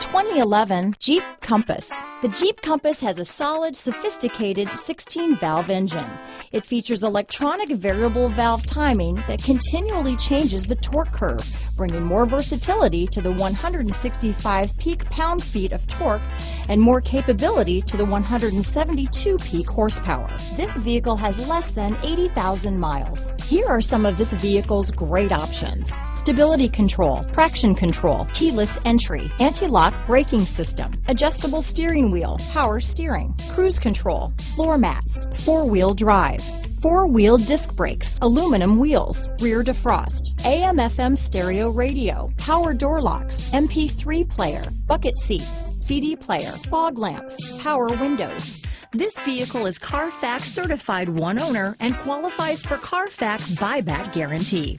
2011 Jeep Compass. The Jeep Compass has a solid, sophisticated 16-valve engine. It features electronic variable valve timing that continually changes the torque curve, bringing more versatility to the 165 peak pound-feet of torque and more capability to the 172 peak horsepower. This vehicle has less than 80,000 miles. Here are some of this vehicle's great options: stability control, traction control, keyless entry, anti-lock braking system, adjustable steering wheel, power steering, cruise control, floor mats, four-wheel drive, four-wheel disc brakes, aluminum wheels, rear defrost, AM/FM stereo radio, power door locks, MP3 player, bucket seats, CD player, fog lamps, power windows. This vehicle is Carfax certified one owner and qualifies for Carfax buyback guarantee.